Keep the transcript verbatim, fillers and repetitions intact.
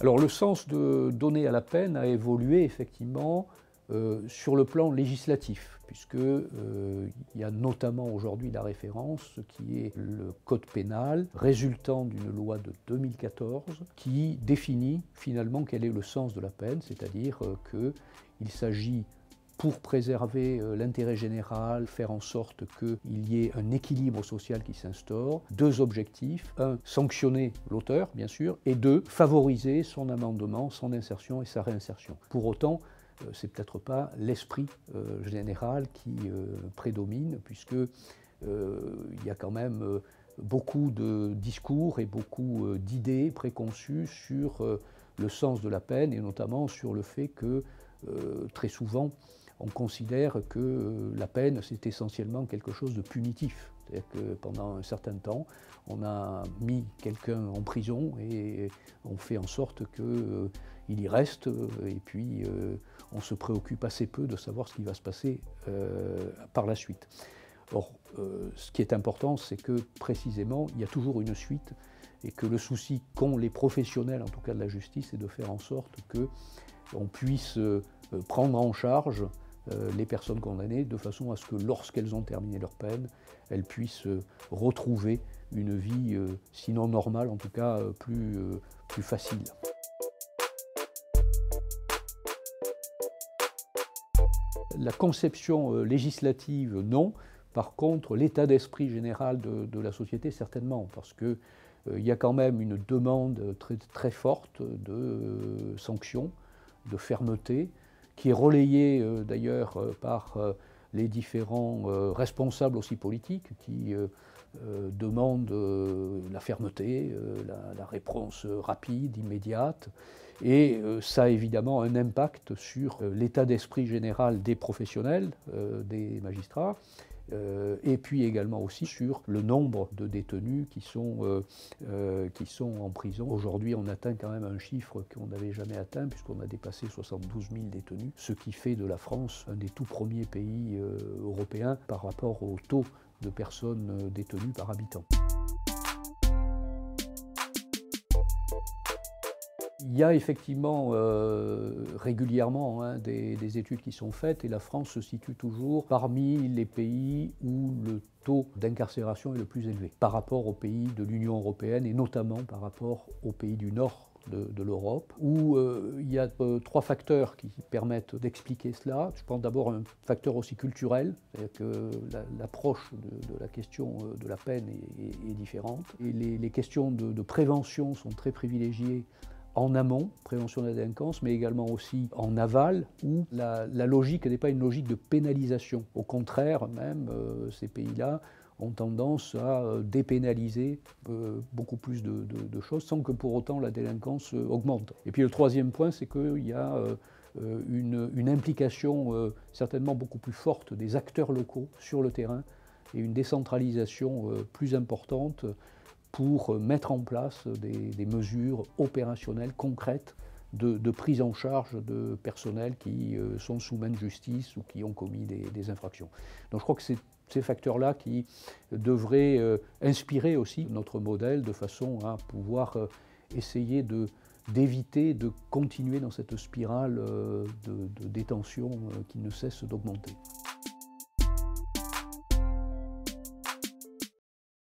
Alors le sens de donner à la peine a évolué effectivement euh, sur le plan législatif, puisqu'il euh, y a notamment aujourd'hui la référence qui est le code pénal résultant d'une loi de deux mille quatorze qui définit finalement quel est le sens de la peine, c'est-à-dire euh, qu'il s'agit pour préserver l'intérêt général, faire en sorte qu'il y ait un équilibre social qui s'instaure. Deux objectifs, un, sanctionner l'auteur, bien sûr, et deux, favoriser son amendement, son insertion et sa réinsertion. Pour autant, c'est peut-être pas l'esprit euh, général qui euh, prédomine, puisque euh, il y a quand même euh, beaucoup de discours et beaucoup euh, d'idées préconçues sur euh, le sens de la peine, et notamment sur le fait que, euh, très souvent, on considère que euh, la peine, c'est essentiellement quelque chose de punitif. C'est-à-dire que pendant un certain temps, on a mis quelqu'un en prison et on fait en sorte qu'il euh, y reste, et puis euh, on se préoccupe assez peu de savoir ce qui va se passer euh, par la suite. Or, euh, ce qui est important, c'est que précisément, il y a toujours une suite, et que le souci qu'ont les professionnels, en tout cas de la justice, c'est de faire en sorte qu'on puisse euh, prendre en charge les personnes condamnées, de façon à ce que lorsqu'elles ont terminé leur peine, elles puissent retrouver une vie, sinon normale, en tout cas plus, plus facile. La conception législative, non. Par contre, l'état d'esprit général de, de la société, certainement, parce que euh, y a quand même une demande très, très forte de euh, sanctions, de fermeté, qui est relayé euh, d'ailleurs euh, par euh, les différents euh, responsables aussi politiques qui euh, euh, demandent euh, la fermeté, euh, la, la réponse rapide, immédiate. Et euh, ça a évidemment un impact sur euh, l'état d'esprit général des professionnels, euh, des magistrats, euh, et puis également aussi sur le nombre de détenus qui sont, euh, euh, qui sont en prison. Aujourd'hui, on atteint quand même un chiffre qu'on n'avait jamais atteint, puisqu'on a dépassé soixante-douze mille détenus, ce qui fait de la France un des tout premiers pays euh, européens par rapport au taux de personnes détenues par habitant. Il y a effectivement euh, régulièrement hein, des, des études qui sont faites, et la France se situe toujours parmi les pays où le taux d'incarcération est le plus élevé par rapport aux pays de l'Union européenne, et notamment par rapport aux pays du Nord de, de l'Europe, où euh, il y a euh, trois facteurs qui permettent d'expliquer cela. Je pense d'abord à un facteur aussi culturel, c'est-à-dire que la, l'approche de, de la question de la peine est, est, est différente. Et les, les questions de, de prévention sont très privilégiées en amont, prévention de la délinquance, mais également aussi en aval, où la, la logique n'est pas une logique de pénalisation. Au contraire, même, euh, ces pays-là ont tendance à euh, dépénaliser euh, beaucoup plus de, de, de choses, sans que pour autant la délinquance euh, augmente. Et puis le troisième point, c'est qu'il y a euh, une, une implication euh, certainement beaucoup plus forte des acteurs locaux sur le terrain, et une décentralisation euh, plus importante, pour mettre en place des, des mesures opérationnelles, concrètes, de, de prise en charge de personnels qui euh, sont sous main de justice ou qui ont commis des, des infractions. Donc je crois que c'est ces facteurs-là qui devraient euh, inspirer aussi notre modèle, de façon à pouvoir euh, essayer de, d'éviter de continuer dans cette spirale euh, de, de détention euh, qui ne cesse d'augmenter.